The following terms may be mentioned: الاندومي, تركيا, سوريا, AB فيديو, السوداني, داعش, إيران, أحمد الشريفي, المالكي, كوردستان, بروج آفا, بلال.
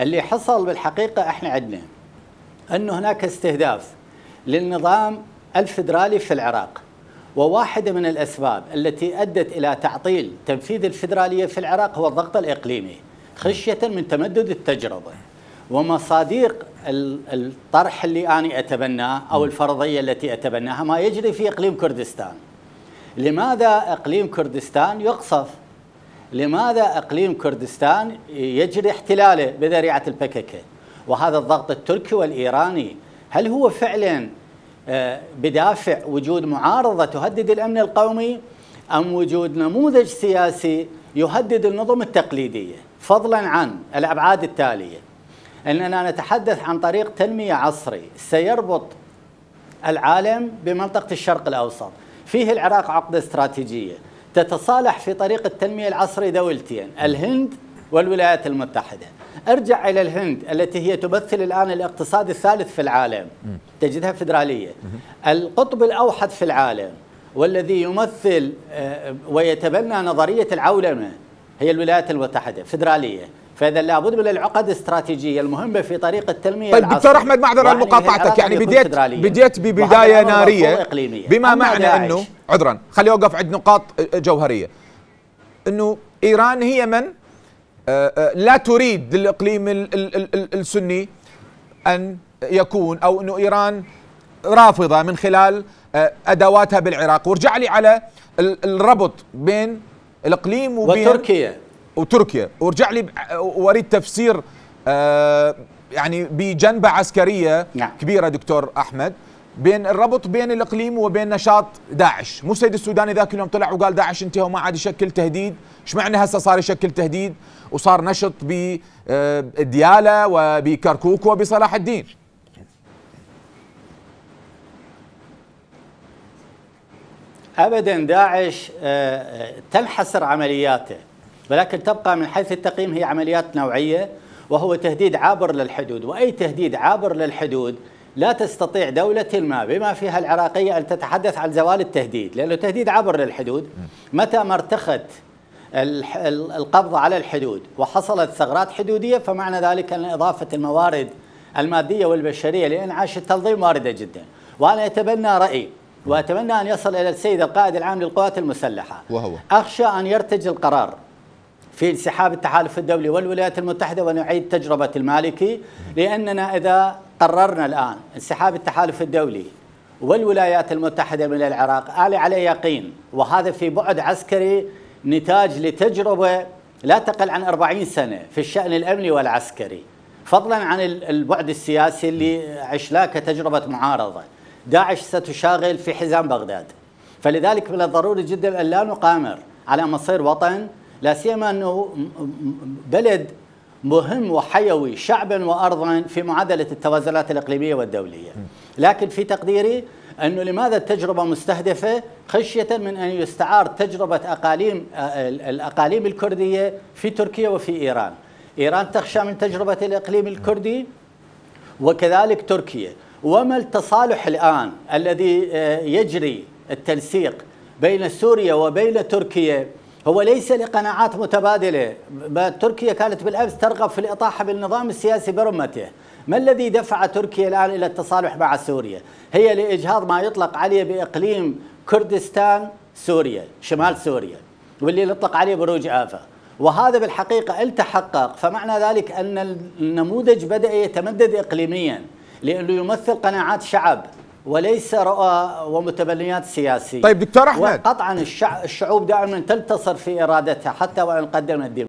اللي حصل بالحقيقة احنا عندنا انه هناك استهداف للنظام الفدرالي في العراق، وواحدة من الأسباب التي أدت إلى تعطيل تنفيذ الفدرالية في العراق هو الضغط الإقليمي خشية من تمدد التجربة ومصادق الطرح اللي أنا أتبناه أو الفرضية التي أتبناها ما يجري في إقليم كردستان. لماذا إقليم كردستان يقصف؟ لماذا إقليم كردستان يجري احتلاله بذريعة البككة؟ وهذا الضغط التركي والإيراني هل هو فعلاً بدافع وجود معارضة تهدد الأمن القومي أم وجود نموذج سياسي يهدد النظم التقليدية؟ فضلا عن الأبعاد التالية، أننا نتحدث عن طريق تنمية عصري سيربط العالم بمنطقة الشرق الأوسط، فيه العراق عقدة استراتيجية تتصالح في طريق التنمية العصري دولتين، الهند والولايات المتحدة. أرجع إلى الهند التي هي تمثل الآن الاقتصاد الثالث في العالم، تجدها فدرالية، القطب الأوحد في العالم والذي يمثل ويتبنى نظرية العولمة هي الولايات المتحدة فدرالية. فإذا لابد من العقد الاستراتيجية المهمة في طريق التنمية. طيب دكتور أحمد معذرة لمقاطعتك، يعني بديت ببداية نارية بما معنى أنه عذرا خلي أوقف عند نقاط جوهرية، أنه إيران هي من لا تريد للإقليم السني أن يكون، أو أنه إيران رافضة من خلال أدواتها بالعراق. وارجع لي على الربط بين الإقليم وتركيا وارجع لي واريد تفسير يعني بجنبة عسكرية كبيرة دكتور أحمد بين الربط بين الإقليم وبين نشاط داعش. مو السيد السوداني ذاك اليوم طلع وقال داعش انتهى وما عاد يشكل تهديد؟ ايش معنى هسه صار يشكل تهديد وصار نشط بديالى وبكركوك وبصلاح الدين؟ أبدا داعش تنحسر عملياته، ولكن تبقى من حيث التقييم هي عمليات نوعية، وهو تهديد عابر للحدود، وأي تهديد عابر للحدود لا تستطيع دولة ما بما فيها العراقية أن تتحدث عن زوال التهديد، لأنه تهديد عبر للحدود متى ما ارتخت القبض على الحدود وحصلت ثغرات حدودية فمعنى ذلك أن إضافة الموارد المادية والبشرية لإنعاش التنظيم واردة جدا. وأنا أتبنى رأي وأتمنى أن يصل إلى السيد القائد العام للقوات المسلحة، وهو أخشى أن يرتج القرار في انسحاب التحالف الدولي والولايات المتحدة ونعيد تجربة المالكي، لأننا إذا قررنا الآن انسحاب التحالف الدولي والولايات المتحدة من العراق آلي على يقين، وهذا في بعد عسكري نتاج لتجربة لا تقل عن 40 سنة في الشأن الأمني والعسكري، فضلا عن البعد السياسي اللي عشناه كتجربة معارضة. داعش ستشاغل في حزام بغداد، فلذلك من الضروري جدا أن لا نقامر على مصير وطن، لا سيما أنه بلد مهم وحيوي شعبا وأرضا في معادلة التوازنات الإقليمية والدولية. لكن في تقديري أنه لماذا التجربة مستهدفة خشية من أن يستعار تجربة الأقاليم الكردية في تركيا وفي إيران. إيران تخشى من تجربة الإقليم الكردي وكذلك تركيا، وما التصالح الآن الذي يجري التنسيق بين سوريا وبين تركيا هو ليس لقناعات متبادلة. تركيا كانت بالأمس ترغب في الإطاحة بالنظام السياسي برمته، ما الذي دفع تركيا الآن إلى التصالح مع سوريا؟ هي لإجهاض ما يطلق عليه بإقليم كردستان سوريا، شمال سوريا، واللي يطلق عليه بروج آفا، وهذا بالحقيقة التحقق. فمعنى ذلك أن النموذج بدأ يتمدد إقليميا لأنه يمثل قناعات شعب وليس رؤى ومتبنيات سياسية. طيب دكتور أحمد، وقطعا الشعوب دائما تنتصر في إرادتها حتى وإن قدمت الدماء.